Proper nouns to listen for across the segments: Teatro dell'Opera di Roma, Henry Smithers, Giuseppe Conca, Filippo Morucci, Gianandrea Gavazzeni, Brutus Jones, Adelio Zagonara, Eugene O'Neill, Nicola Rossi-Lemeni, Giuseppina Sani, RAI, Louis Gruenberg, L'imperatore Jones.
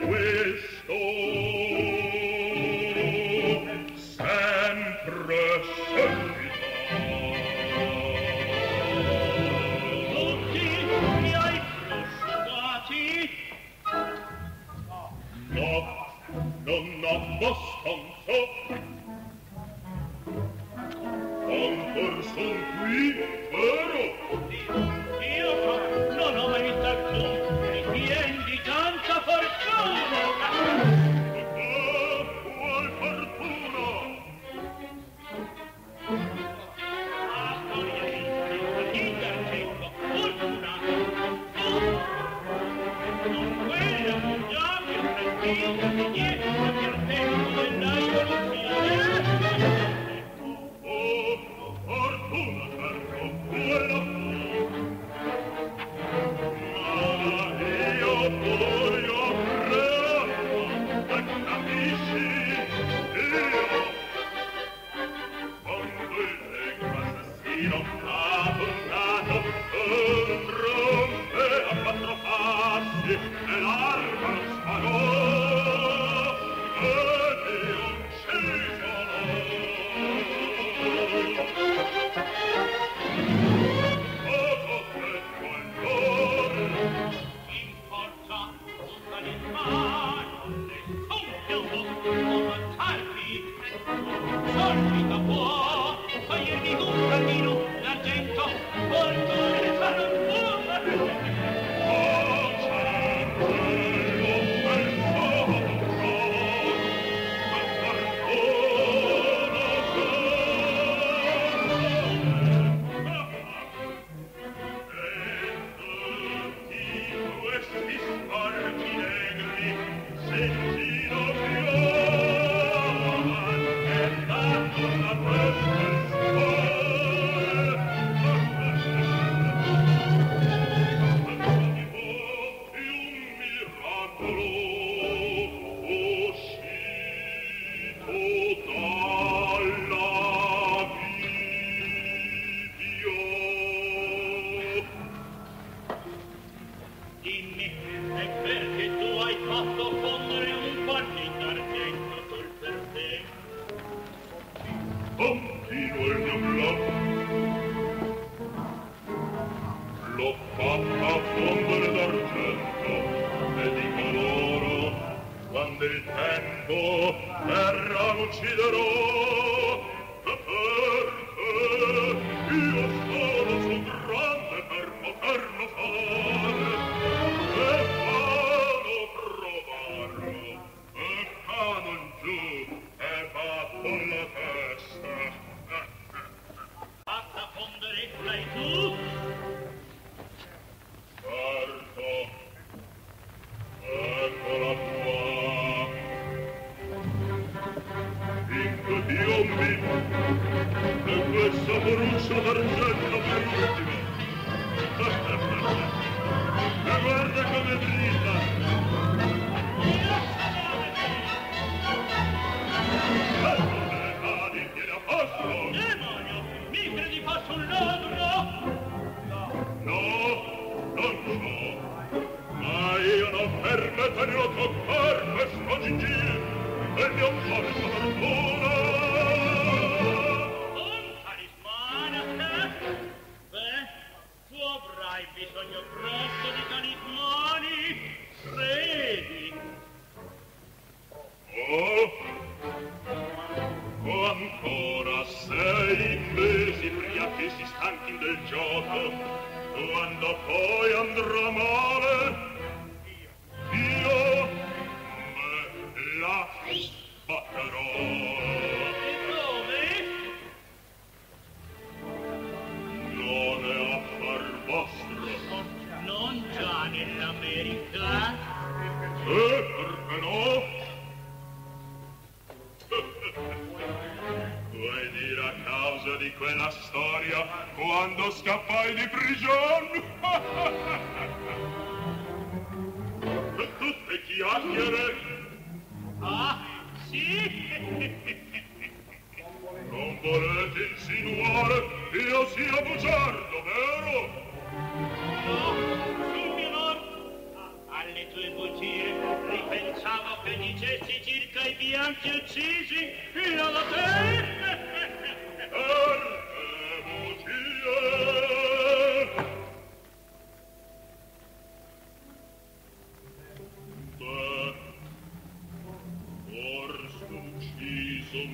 Wait.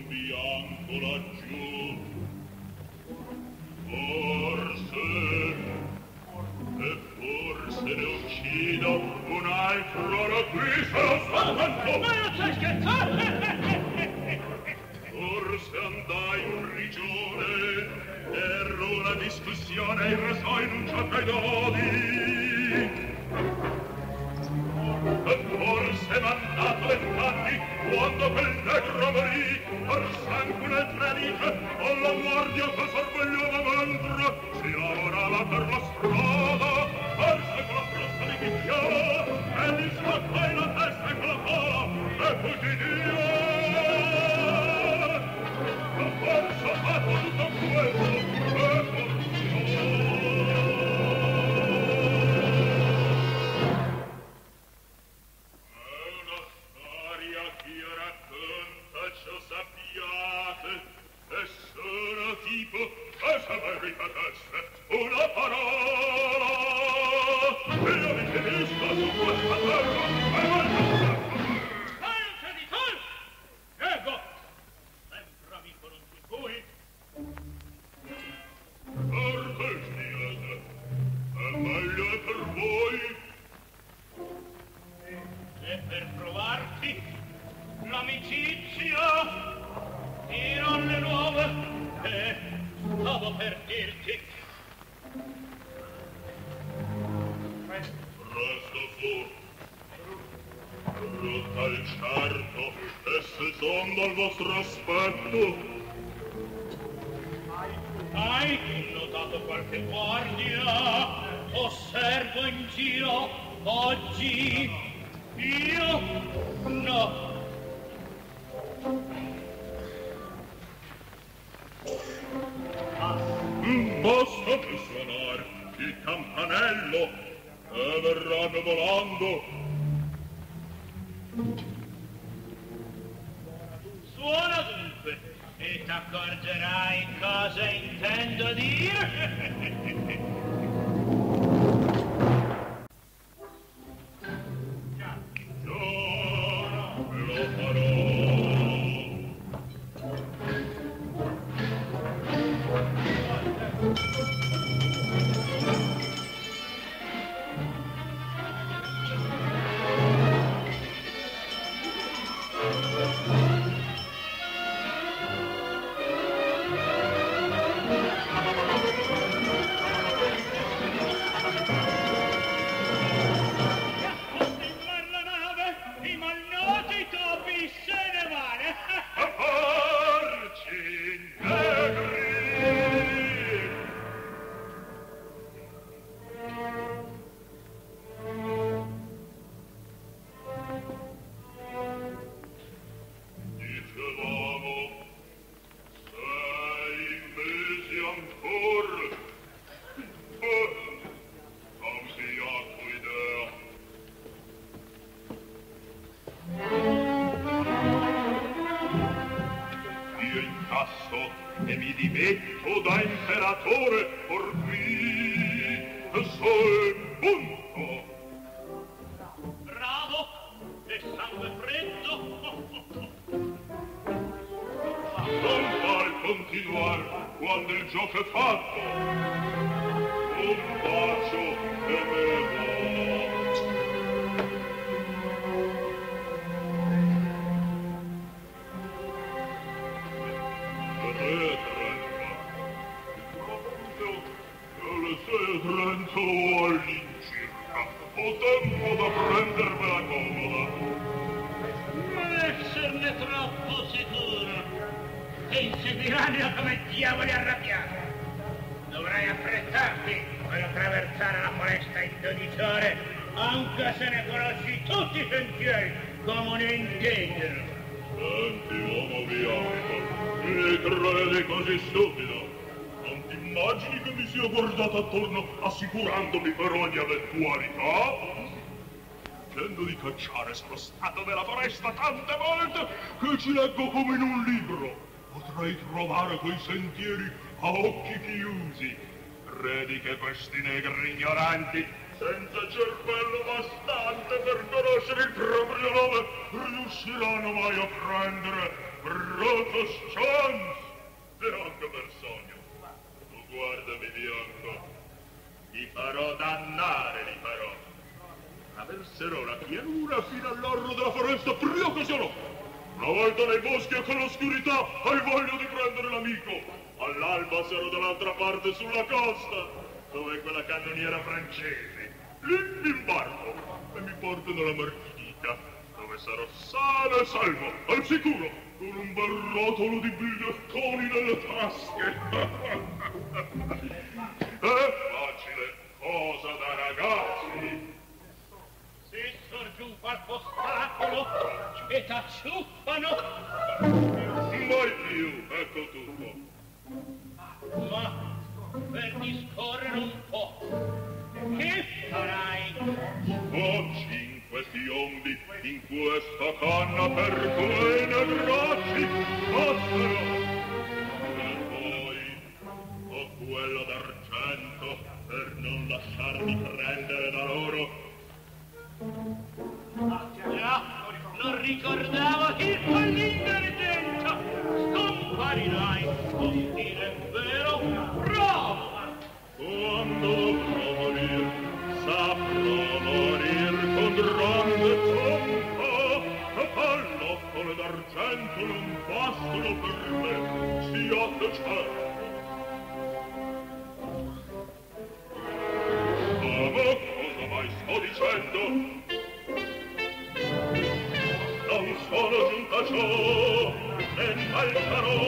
Bianco laggiù. Oh. Quei sentieri a occhi chiusi, credi che questi negri ignoranti, senza cervello bastante per conoscere il proprio nome, riusciranno mai a prendere Brutus Jones? Bianco per sogno, tu guardami bianco, li farò dannare, li farò. Attraverserò la pianura fino all'orlo della foresta prima che sia notte. Una volta nei boschi e con l'oscurità hai voglia di prendere l'amico. All'alba sarò dall'altra parte sulla costa, dove quella cannoniera francese. Lì mi imbarco e mi portano alla Margherita, dove sarò sano e salvo, al sicuro, con un bel rotolo di bigliettoni nelle tasche. È facile, cosa da ragazzi. Se sorgiuva al postacolo e t'acciuffano. Mai più, ecco tutto. Ma per discorrere un po', che farai? Ho 5 piombi in questa canna per cui nevracci fossero. E poi ho quello d'argento per non lasciarmi prendere da loro. Ah, già, non ricordavo che con l'intelligenza scomparirai, vuol dire vero, prova! Quando promorir, saprò morir con grande pompa, e pallottole d'argento non bastano per me, siate certi. Sto dicendo, non sono giunta a ciò, e imbalzerò,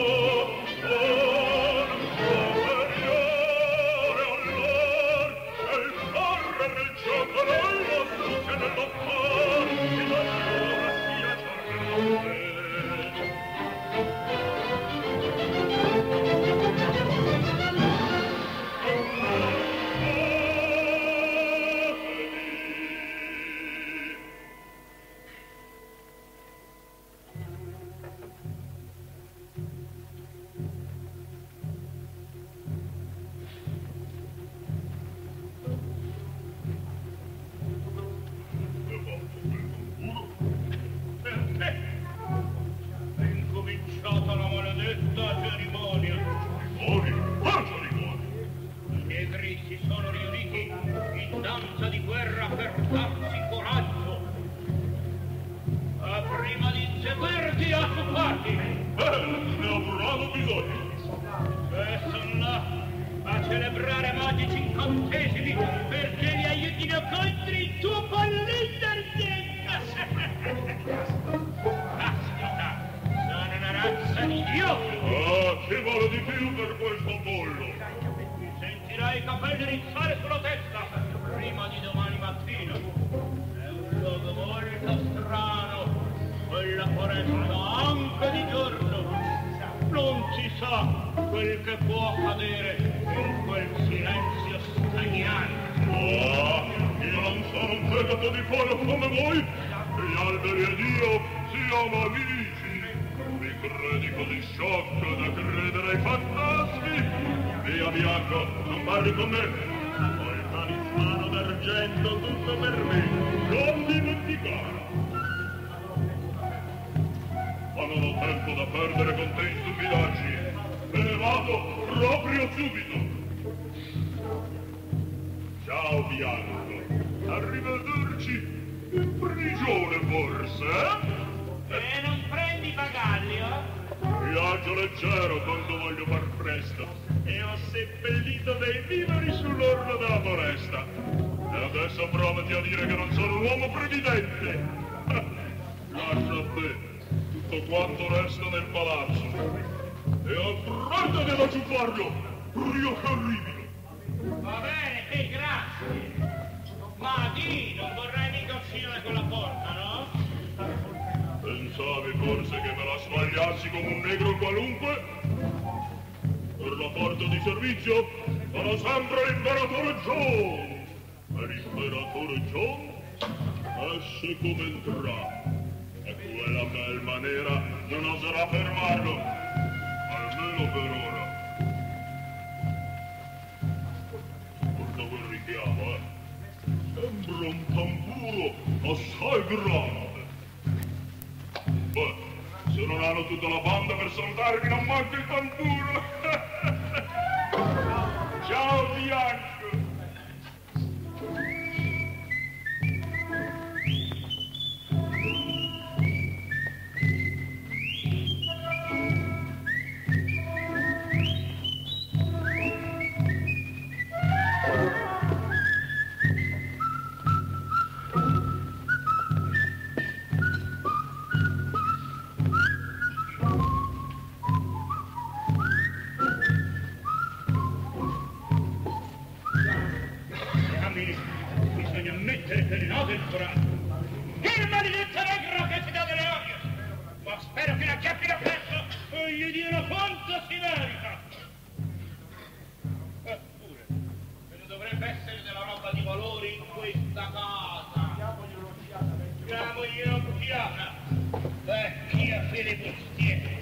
non superiore allor, nel correre il gioco, non lo suce nell'affar, e la sua sia ciò che determinato il coraggio. Il maledetto negro che ti dà delle orie, ma spero che la chiappi da presto e gli dirò quanto si merita. Eppure, ce ne dovrebbe essere della roba di valore in questa casa. Diamogli un'occhiata, vecchia filibustiera.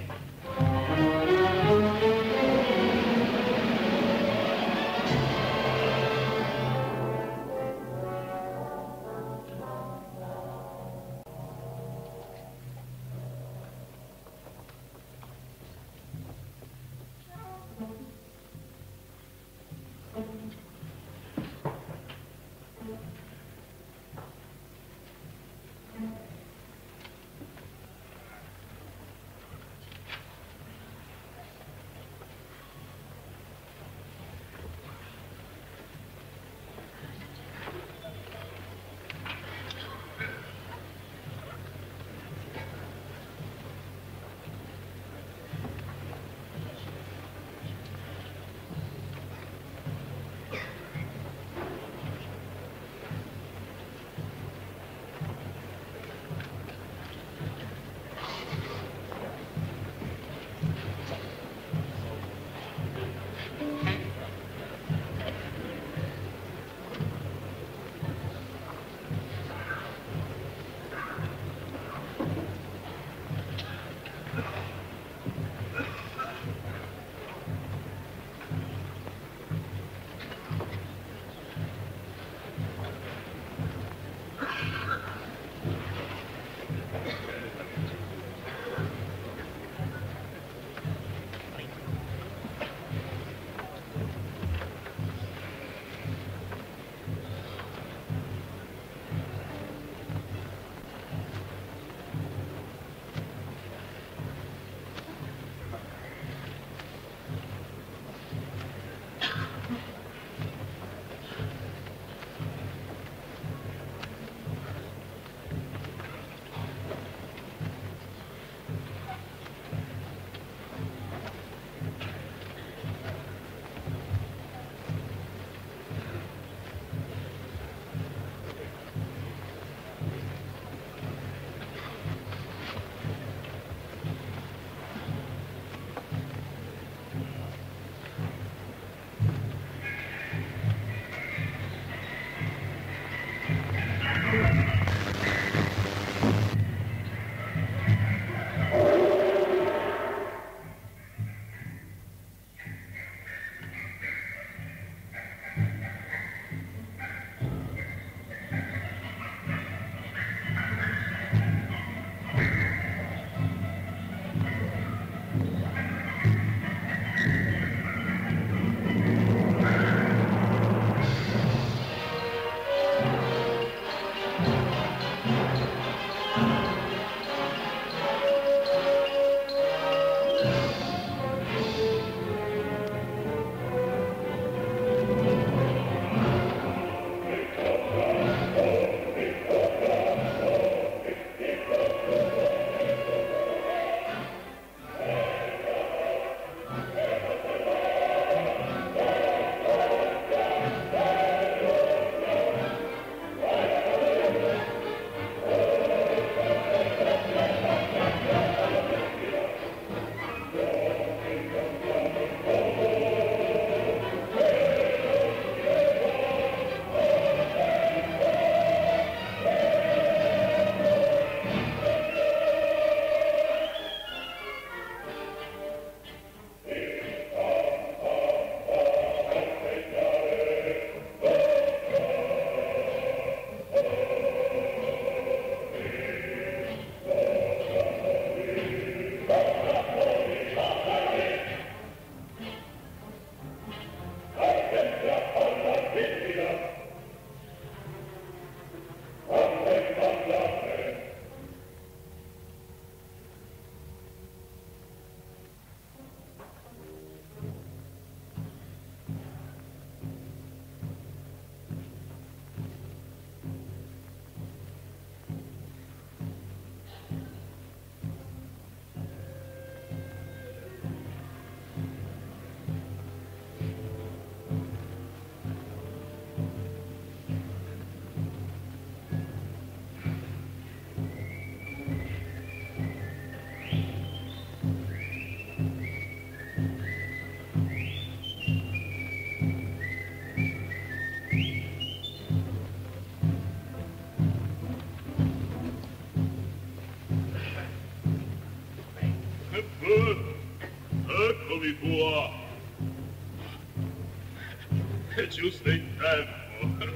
giusto in tempo.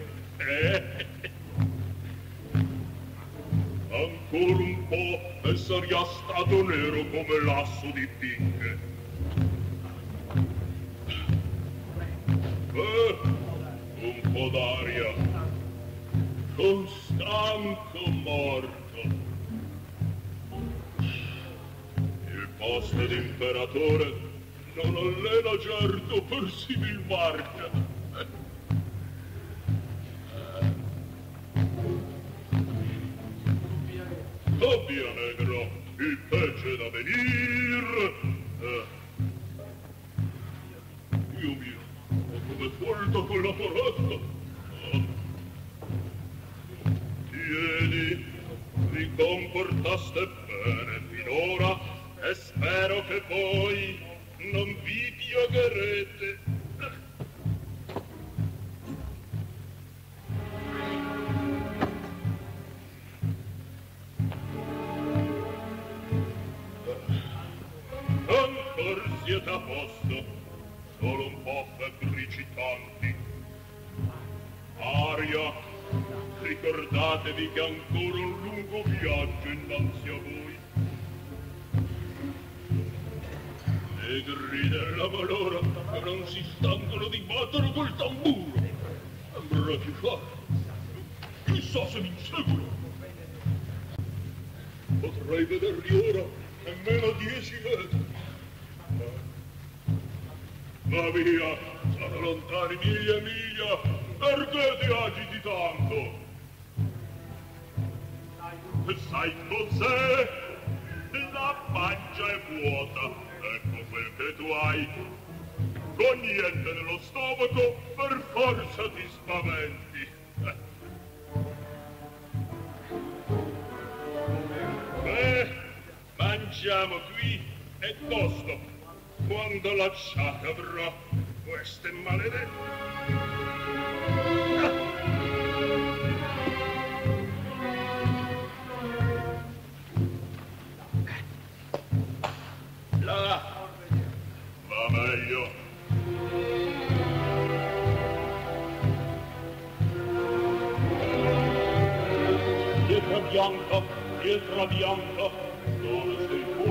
Ancora un po' e saria stato nero come l'asso di picche. Un po' d'aria. Con stanco morto. Il posto d'imperatore non allena certo per simil marca. Sabbia negra, il peggio da venir. Dio mio, ho come folto con la foresta. Tieni, vi comportaste bene finora e spero che voi non vi piagherete. Ancor siete a posto, solo un po' febbricitanti. Aria, ricordatevi che ancora un lungo viaggio innanzi a voi. E grida la valora che non si stancano di battere col tamburo. Avrà chi fare. Chissà se mi seguono. Potrei vederli ora nemmeno 10 metri. Ma via, sono lontani miglia e miglia. Perché ti agiti tanto? E sai cos'è? La pancia è vuota. Ecco quel che tu hai, con niente nello stomaco, per forza ti spaventi. Beh, mangiamo qui e tosto, quando la sciacca avrò queste maledette. Va meglio. Dietro bianco, dove sei tu?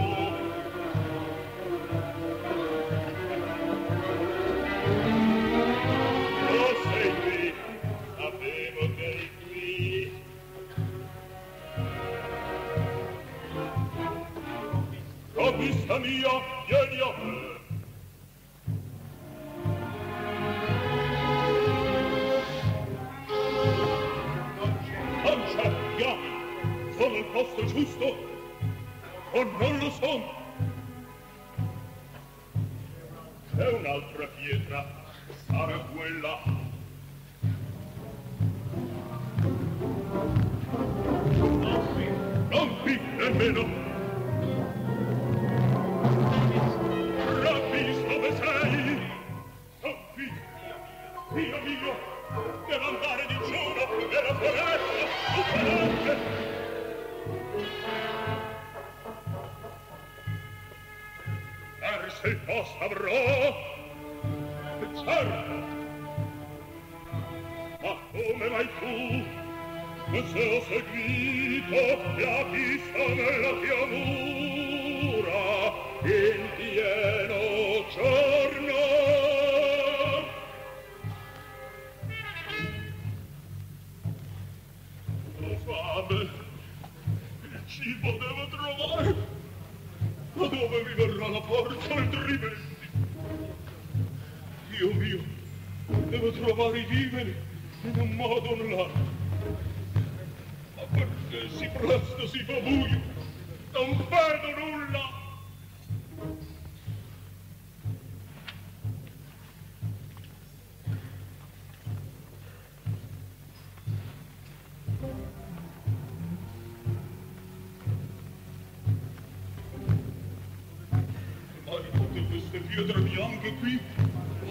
Oh, sei qui, sapevo che eri qui. Con vista mia, vieni a me. Posto giusto o non lo so. C'è un'altra pietra, sarà quella. Non vi nemmeno. Rapis, dove sei? Rapis, Dio mio, devo andare di giorno nella foresta superante. Se il posto avrò, certo, ma come mai tu, se ho seguito la pista nella pianura, in pieno giorno? Ho fame, il cibo devo trovare. Ma dove mi verrà la forza altrimenti? Dio mio, devo trovare i viveri in un modo o nell'altro. Ma perché si presto si fa buio? Non vedo nulla! Pietre bianche qui,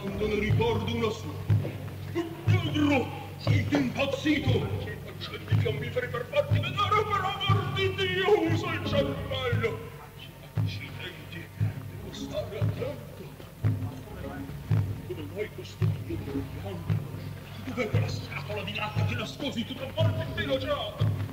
quando ne ricordo una sola. Pedro, sei impazzito! Accendi i fiammiferi per farti vedere, per amor di Dio, usa il cervello! Accidenti, devo stare attento! Come mai questo pietre bianco? e quella sciabola di latta che nascosi tu non porti in velo gioco.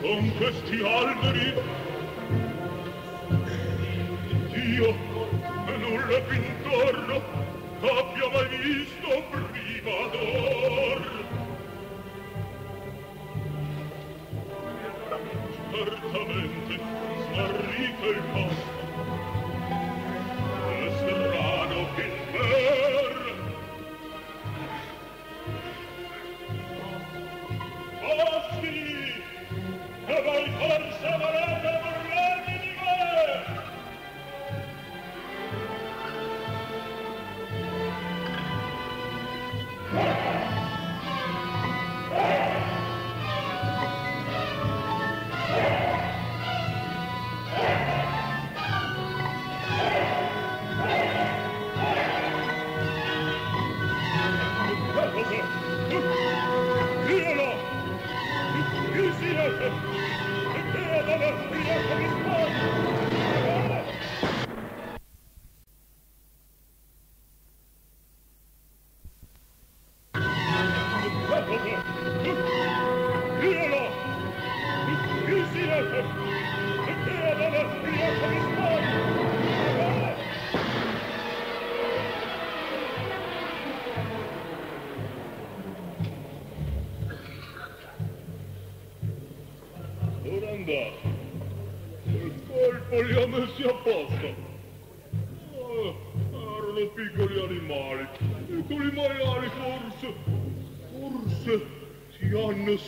Con questi alberi Dio nulla più intorno abbia mai visto prima d'or. Certamente smarrito il posto è strano che il ver Ossi che voi forse volete burlarvi di me! Tiralo! Tiralo!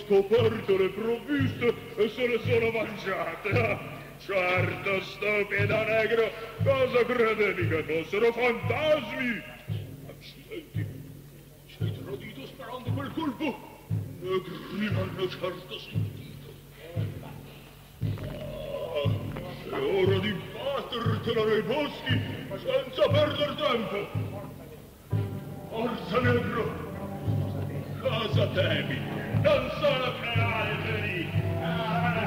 Scoperto le provviste e se le sono mangiate. Certo, stupido negro, cosa credevi che fossero fantasmi? Accidenti, sei tradito sparando quel colpo. Negri l'hanno certo sentito. Ah, è ora di battertela nei boschi senza perdere tempo. Forza negro, cosa temi? Non sono tre alberi! Ah.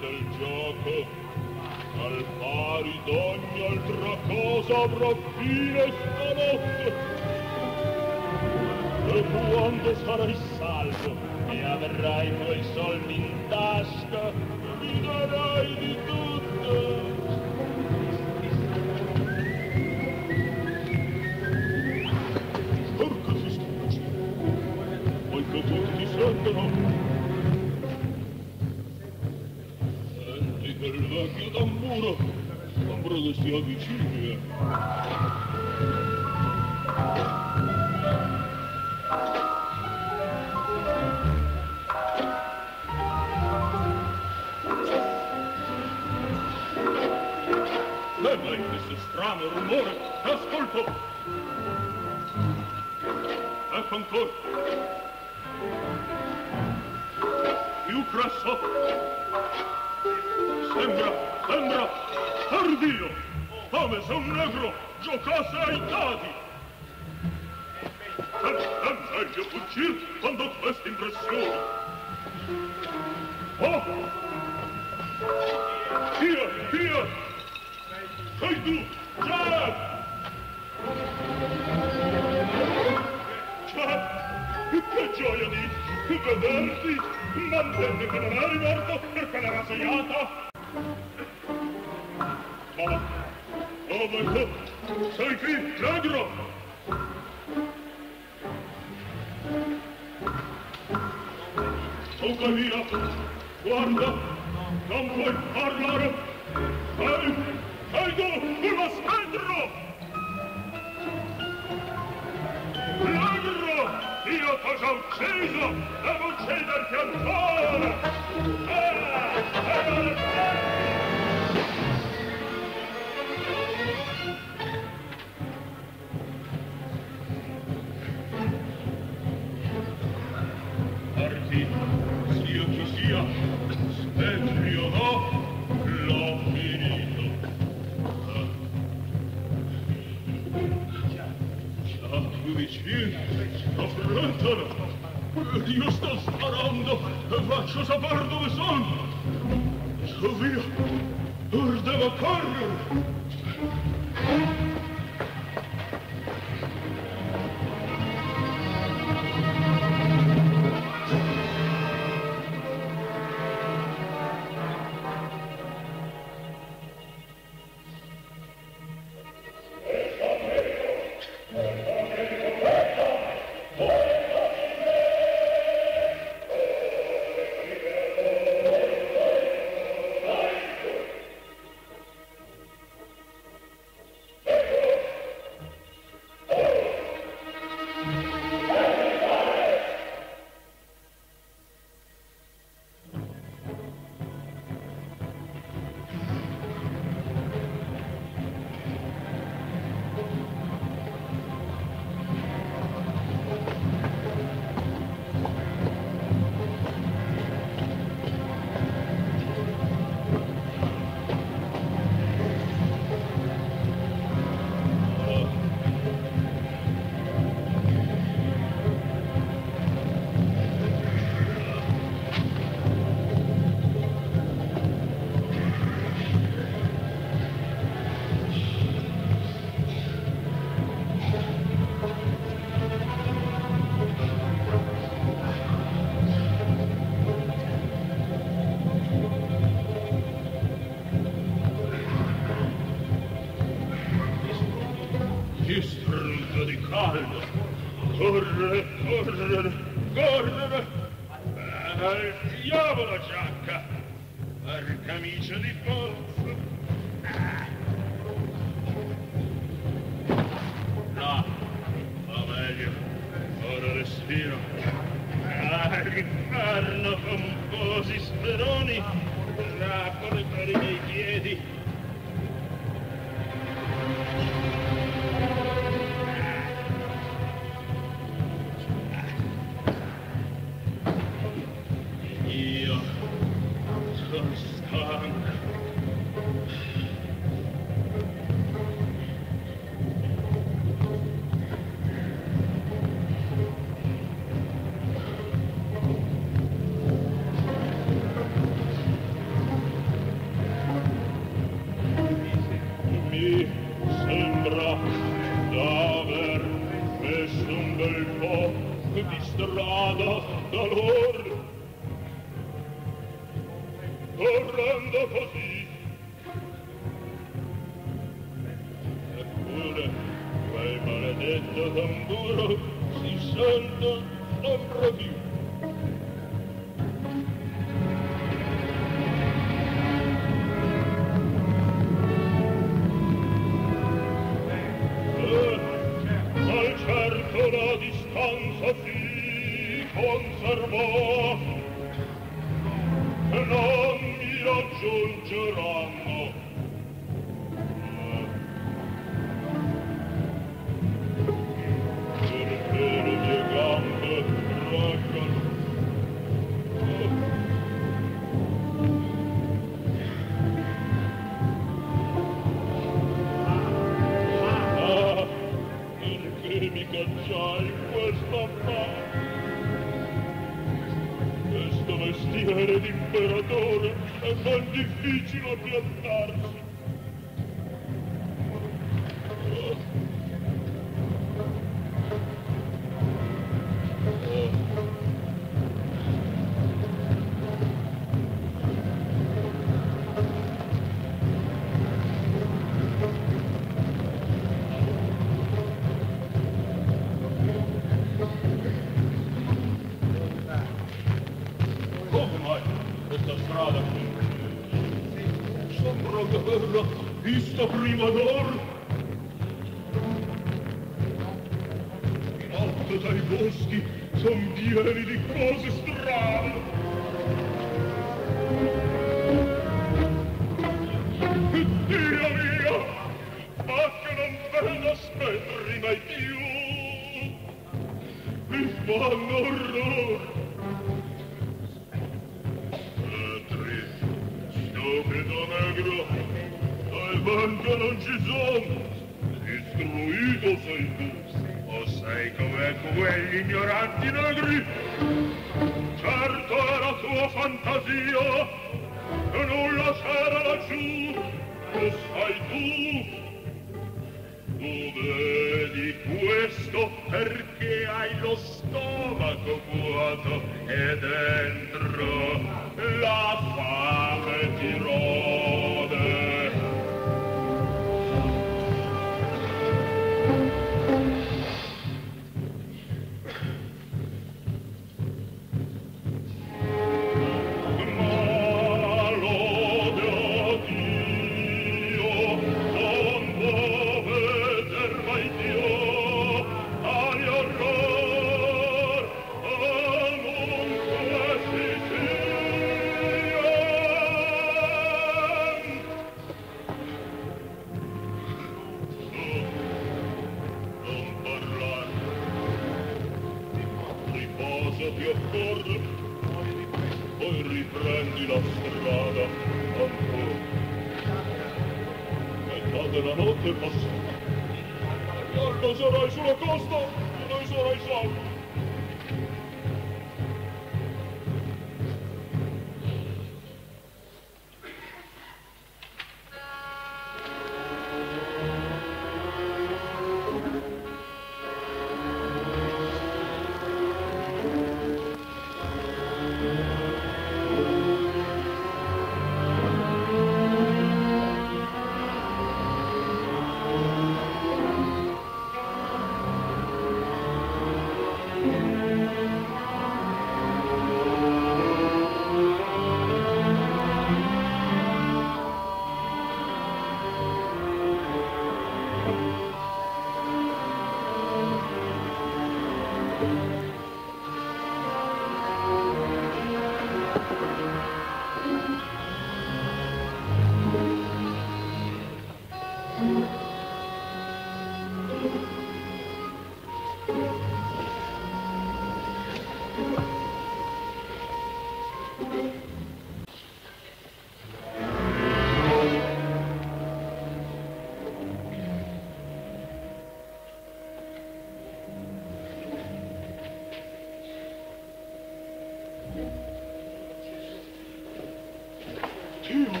Dio,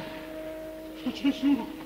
non c'è nessuno.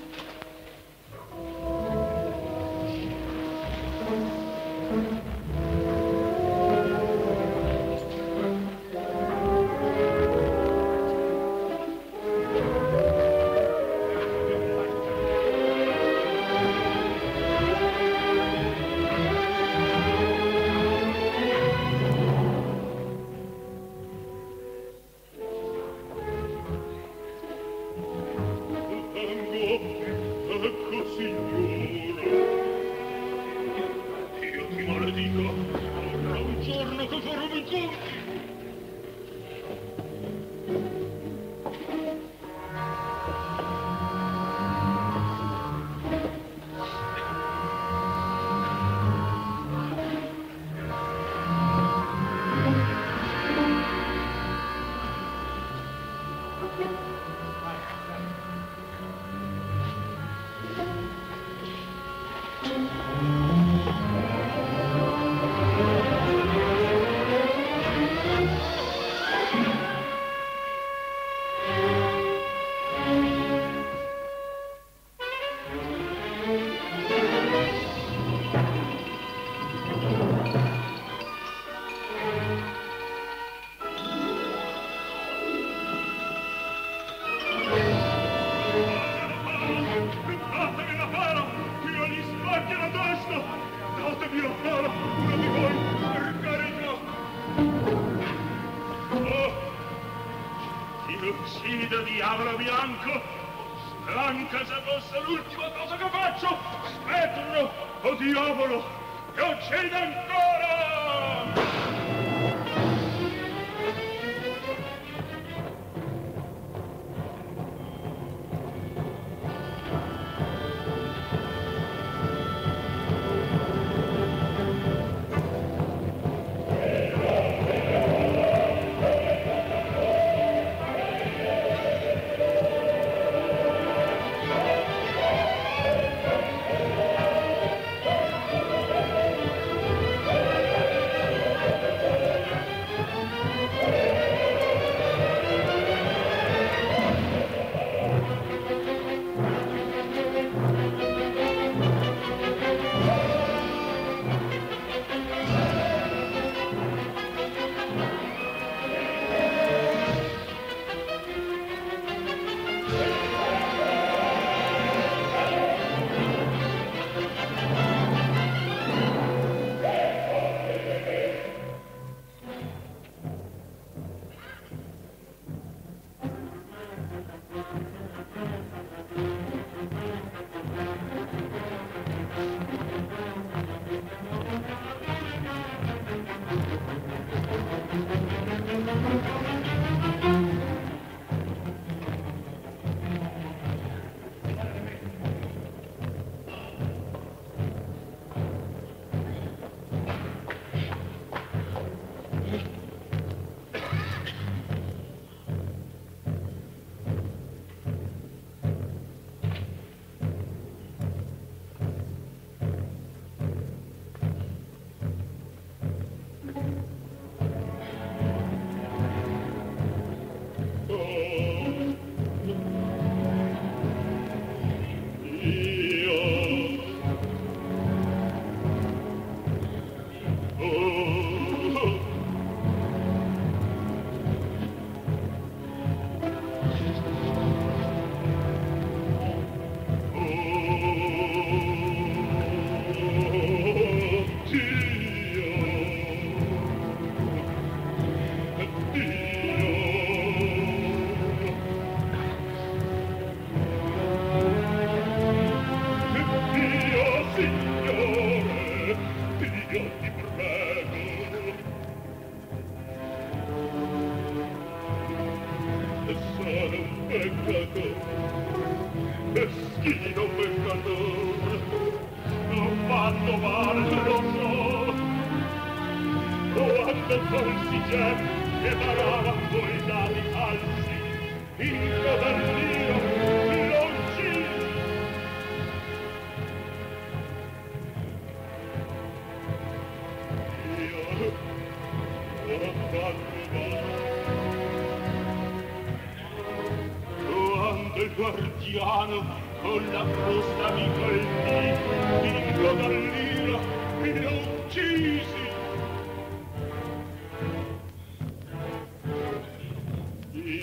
Quando il guardiano con la frusta mi colpì, vinto dall'ira e ne ho uccisi.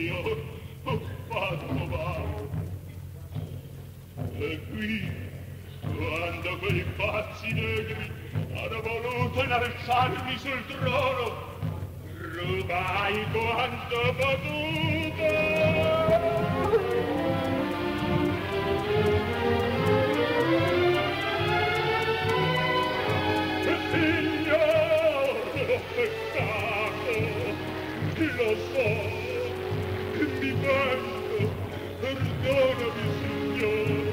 Io ho fatto male. E qui, quando quei pazzi negri hanno voluto innalzarmi sul trono, rubai quanto ho potuto. Signor, ho peccato, lo so, mi pento, perdonami, Signore.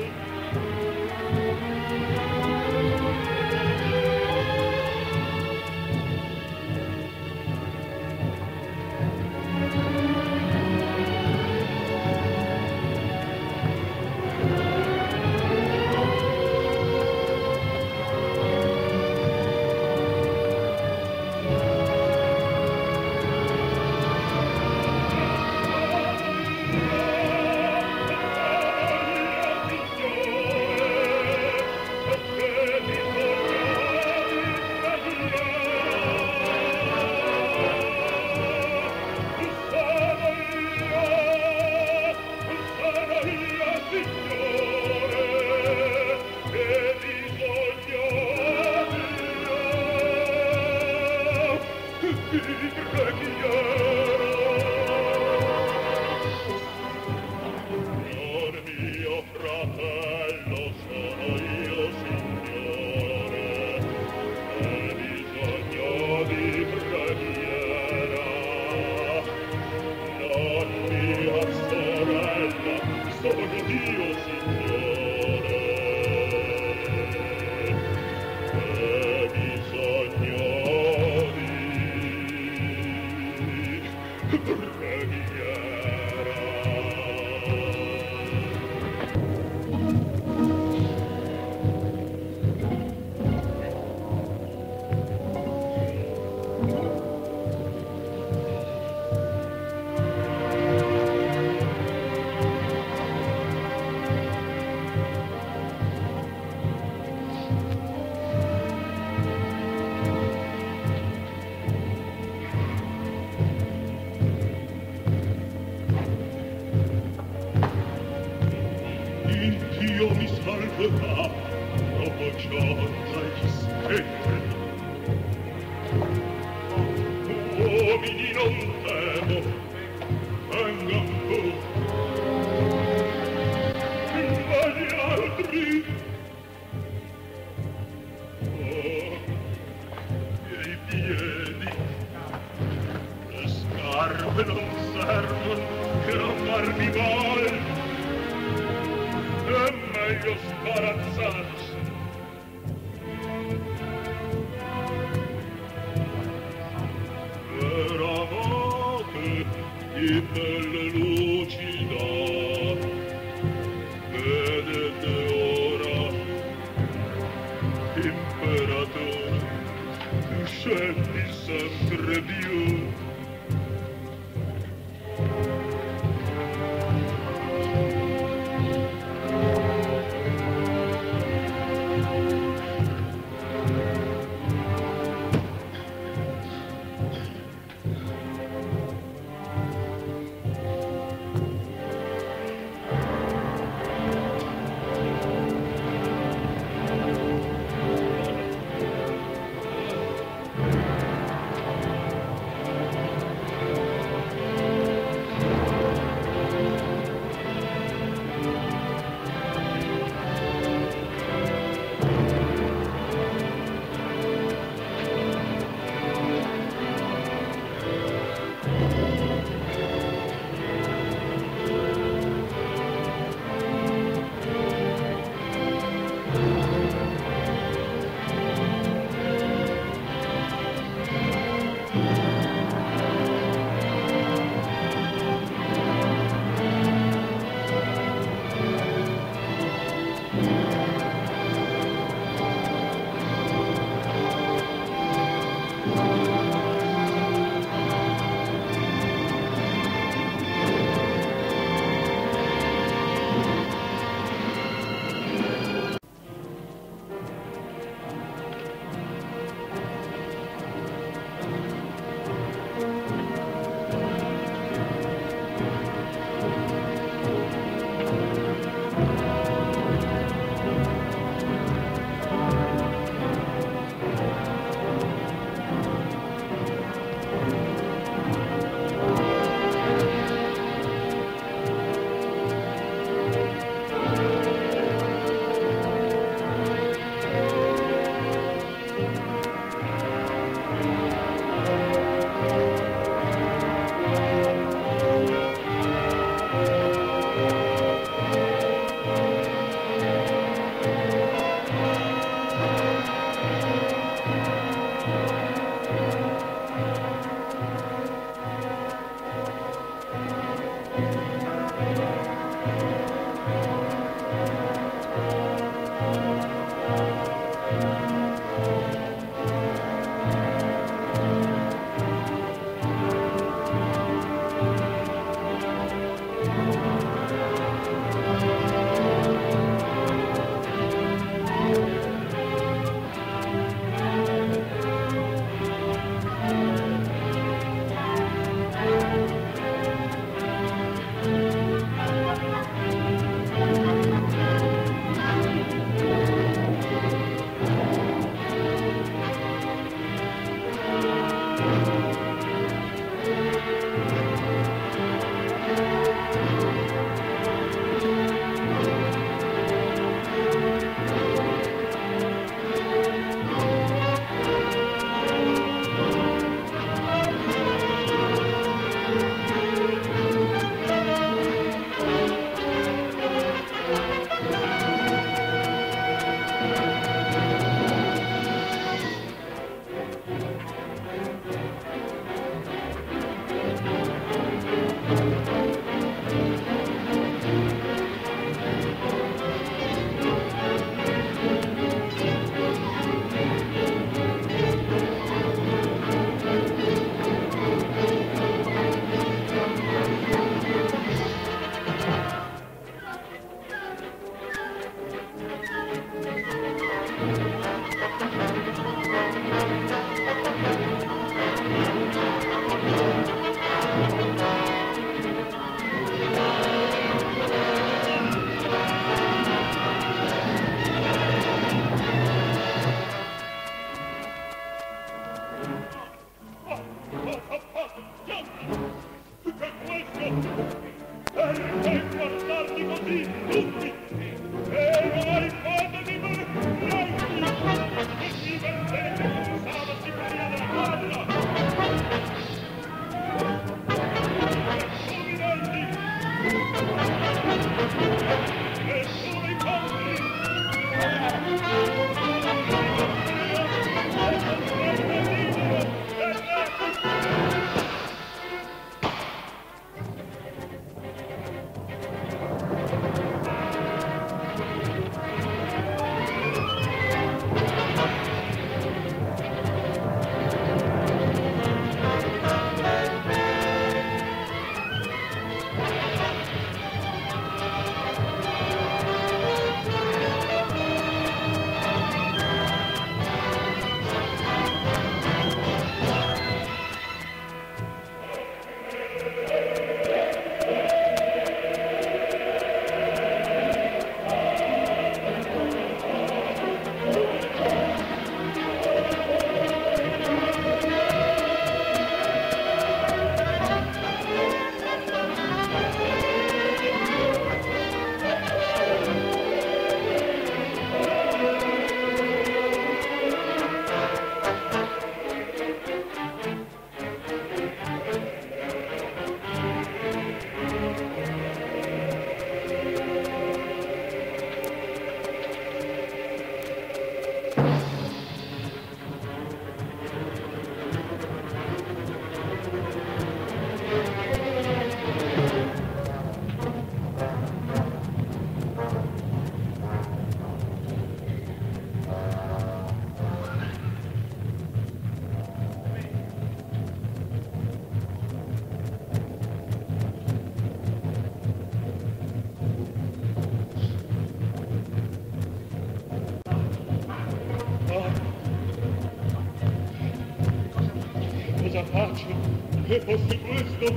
che fosse questo.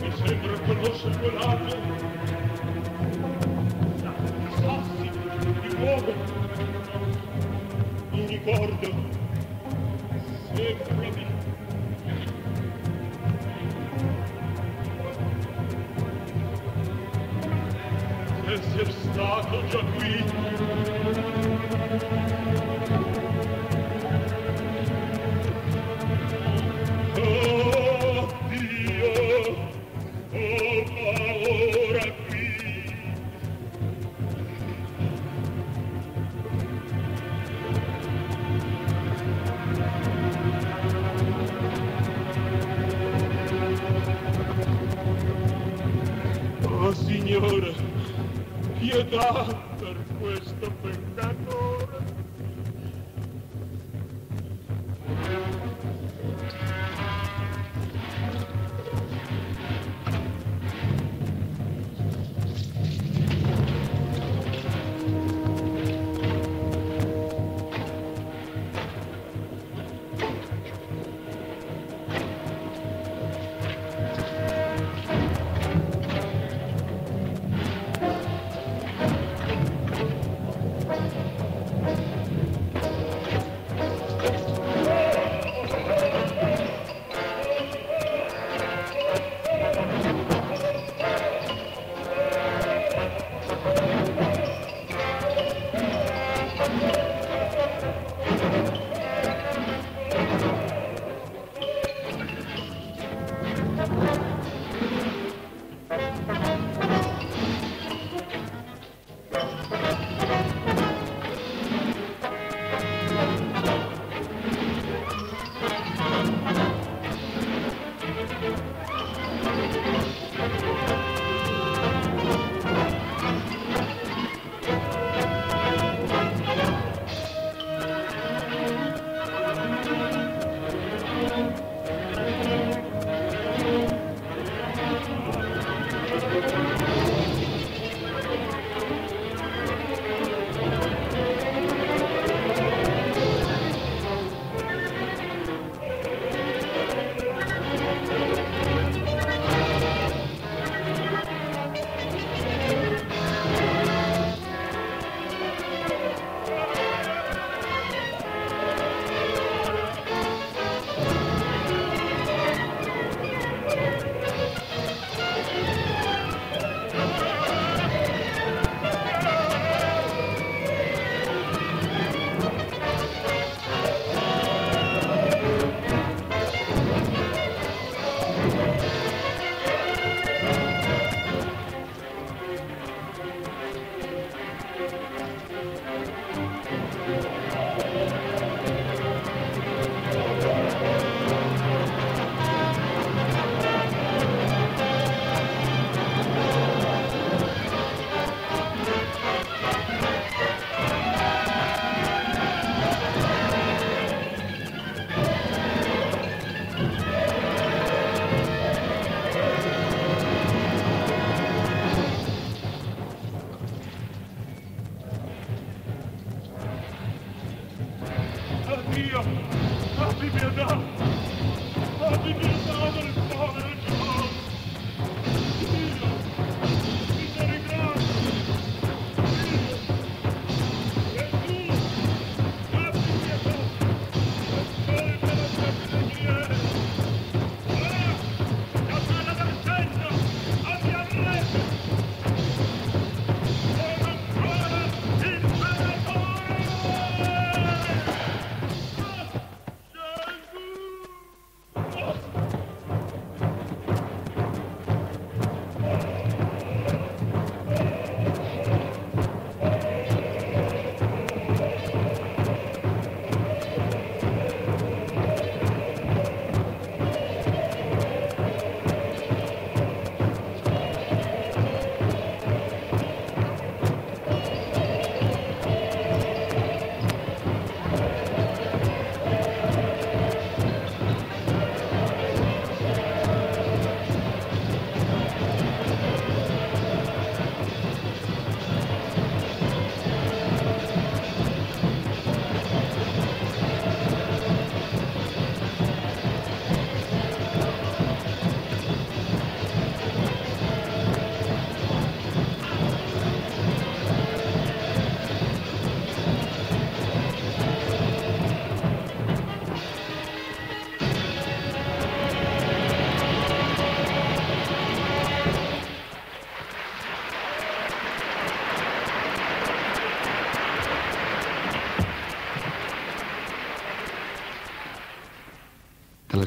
Mi sembra conoscere quell'altro. Sassi, di nuovo. Un ricordo. Sembrami. Esser stato già qui. Signore, pietà per questo peccatore.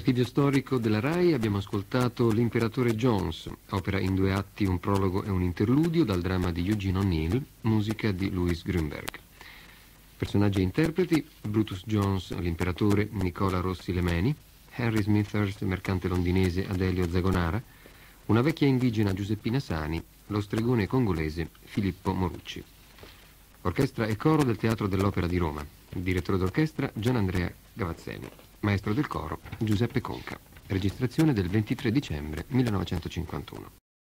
Dall'archivio storico della RAI abbiamo ascoltato L'imperatore Jones, opera in 2 atti, un prologo e un interludio dal dramma di Eugene O'Neill, musica di Louis Gruenberg. Personaggi e interpreti: Brutus Jones, l'imperatore, Nicola Rossi-Lemeni, Henry Smithers, mercante londinese, Adelio Zagonara, una vecchia indigena, Giuseppina Sani, lo stregone congolese, Filippo Morucci. Orchestra e coro del Teatro dell'Opera di Roma. Direttore d'orchestra Gianandrea Gavazzeni. Maestro del coro Giuseppe Conca. Registrazione del 23 dicembre 1951.